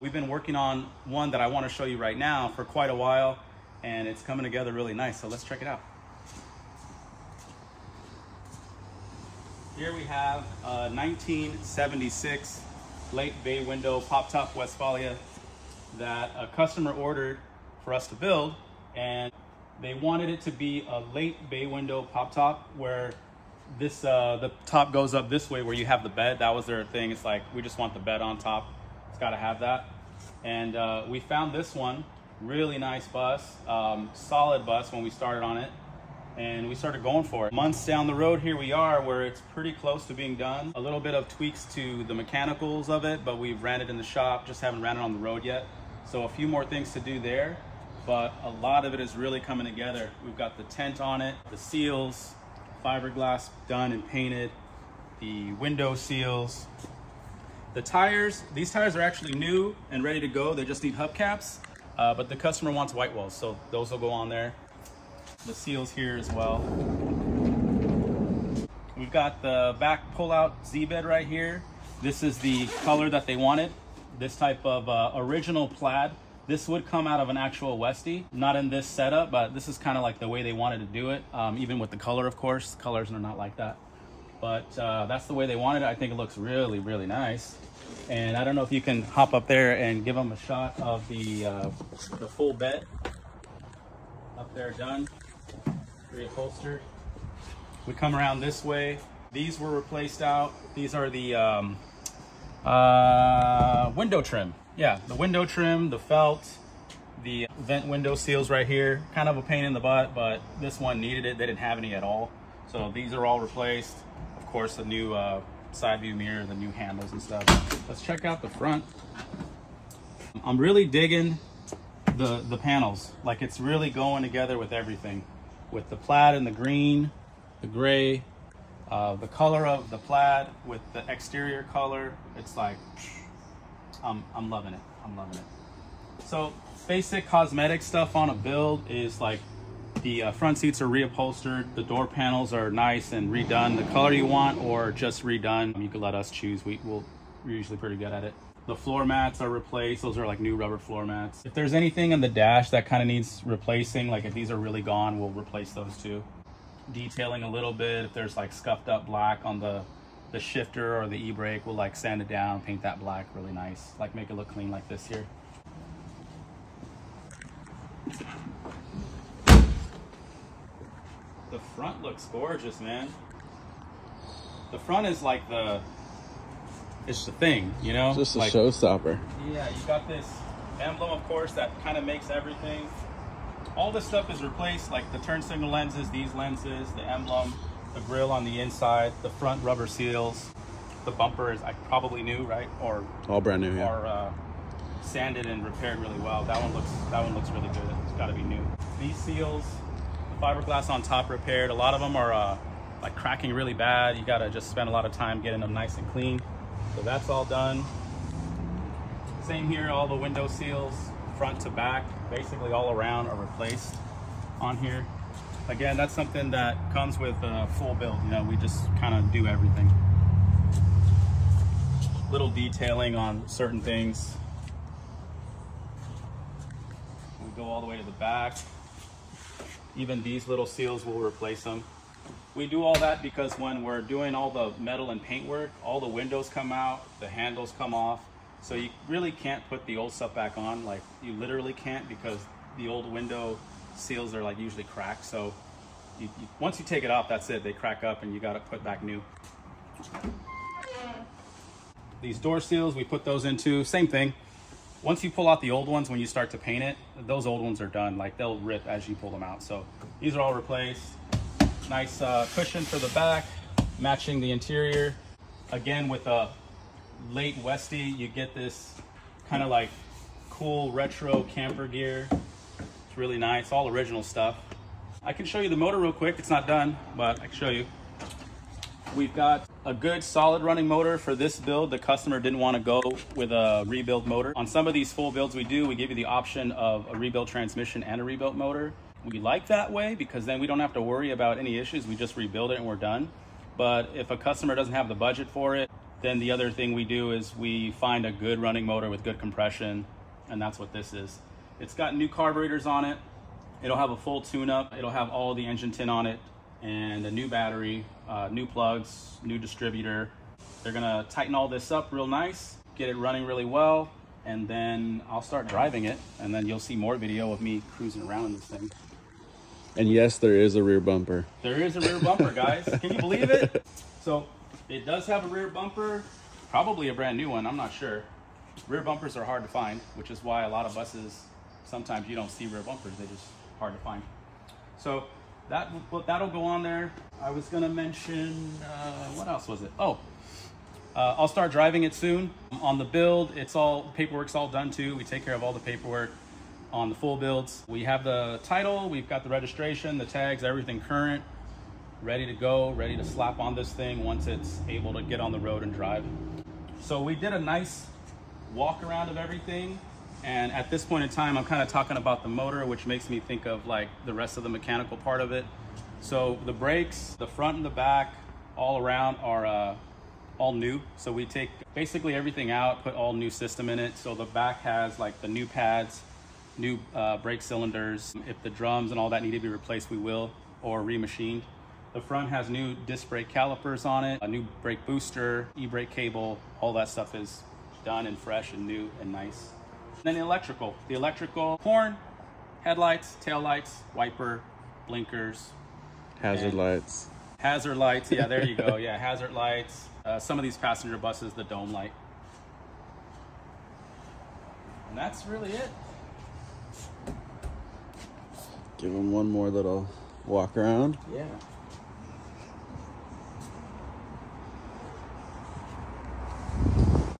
We've been working on one that I want to show you right now for quite a while, and it's coming together really nice, so let's check it out. Here we have a 1976 Lake bay window pop-top Westphalia that a customer ordered for us to build, and they wanted it to be a late bay window pop-top where this the top goes up this way where you have the bed. That was their thing. It's like, we just want the bed on top. It's got to have that. And we found this one, really nice bus, solid bus when we started on it, and we started going for it. Months down the road, here we are where it's pretty close to being done. A little bit of tweaks to the mechanicals of it, but we've ran it in the shop, just haven't ran it on the road yet. So a few more things to do there, but a lot of it is really coming together. We've got the tent on it, the seals, fiberglass done and painted, the window seals, the tires. These tires are actually new and ready to go. They just need hubcaps, but the customer wants white walls, so those will go on there. The seals here as well. We've got the back pull-out Z-bed right here. This is the color that they wanted, this type of original plaid. This would come out of an actual Westie, not in this setup, but this is kind of like the way they wanted to do it, even with the color, of course. Colors are not like that, but that's the way they wanted it. I think it looks really, really nice. And I don't know if you can hop up there and give them a shot of the full bed. Up there, done, reupholstered. We come around this way. These were replaced out. These are the window trim. Yeah, the window trim, the felt, the vent window seals right here. Kind of a pain in the butt, but this one needed it. They didn't have any at all. So these are all replaced. Of course, the new side view mirror, the new handles and stuff. Let's check out the front. I'm really digging the panels. Like, it's really going together with everything. With the plaid and the green, the gray, the color of the plaid with the exterior color. It's like, I'm loving it. I'm loving it. So basic cosmetic stuff on a build is like the front seats are reupholstered. The door panels are nice and redone the color you want, or just redone. You can let us choose. We're usually pretty good at it. The floor mats are replaced. Those are like new rubber floor mats. If there's anything in the dash that kind of needs replacing, like if these are really gone, we'll replace those too. Detailing a little bit. If there's like scuffed up black on the shifter or the e-brake, we'll like sand it down, paint that black really nice, like make it look clean like this here. The front looks gorgeous, man. The front is like it's the thing, you know? It's just a like, showstopper. Yeah, you got this emblem, of course, that kind of makes everything. All this stuff is replaced, like the turn signal lenses, these lenses, the emblem, the grill on the inside, the front rubber seals, the bumper is like probably new, right? Or all brand new, yeah. Or sanded and repaired really well. That one looks really good. It's got to be new. These seals, the fiberglass on top repaired. A lot of them are like cracking really bad. You got to just spend a lot of time getting them nice and clean. So that's all done. Same here, all the window seals, front to back, basically all around are replaced on here. Again, that's something that comes with a full build. You know, we just kind of do everything. Little detailing on certain things. We go all the way to the back. Even these little seals, we'll replace them. We do all that because when we're doing all the metal and paint work, all the windows come out, the handles come off. So you really can't put the old stuff back on. Like, you literally can't, because the old window seals are like usually cracked, so once you take it off, that's it, they crack up and you got to put back new. These door seals, we put those into, same thing. Once you pull out the old ones, when you start to paint it, those old ones are done, like they'll rip as you pull them out. So these are all replaced. Nice cushion for the back, matching the interior. Again, with a late Westie, you get this kind of like cool retro camper gear. Really nice, all original stuff. I can show you the motor real quick. It's not done, but I can show you. We've got a good solid running motor for this build. The customer didn't want to go with a rebuild motor. On some of these full builds we do, we give you the option of a rebuild transmission and a rebuilt motor. We like that way because then we don't have to worry about any issues. We just rebuild it and we're done. But if a customer doesn't have the budget for it, Then the other thing we do is we find a good running motor with good compression, and that's what this is. It's got new carburetors on it. It'll have a full tune-up. It'll have all the engine tin on it and a new battery, new plugs, new distributor. They're gonna tighten all this up real nice, get it running really well, and then I'll start driving it, and then you'll see more video of me cruising around in this thing. And yes, there is a rear bumper. There is a rear bumper, guys. Can you believe it? So it does have a rear bumper, probably a brand new one, I'm not sure. Rear bumpers are hard to find, which is why a lot of buses, sometimes you don't see rear bumpers, they're just hard to find. So that'll go on there. I was gonna mention, what else was it? Oh, I'll start driving it soon. On the build, it's all, paperwork's all done too. We take care of all the paperwork on the full builds. We have the title, we've got the registration, the tags, everything current, ready to go, ready to slap on this thing once it's able to get on the road and drive. So we did a nice walk around of everything. And at this point in time, I'm kind of talking about the motor, which makes me think of like the rest of the mechanical part of it. So the brakes, the front and the back, all around are all new. So we take basically everything out, put all new system in it. So the back has like the new pads, new brake cylinders. If the drums and all that need to be replaced, we will, or remachined. The front has new disc brake calipers on it, a new brake booster, e-brake cable, all that stuff is done and fresh and new and nice. And then the electrical, horn, headlights, tail lights, wiper, blinkers. Hazard lights. Hazard lights, yeah, there you go. Yeah, hazard lights. Some of these passenger buses, the dome light. And that's really it. Give them one more little walk around. Yeah.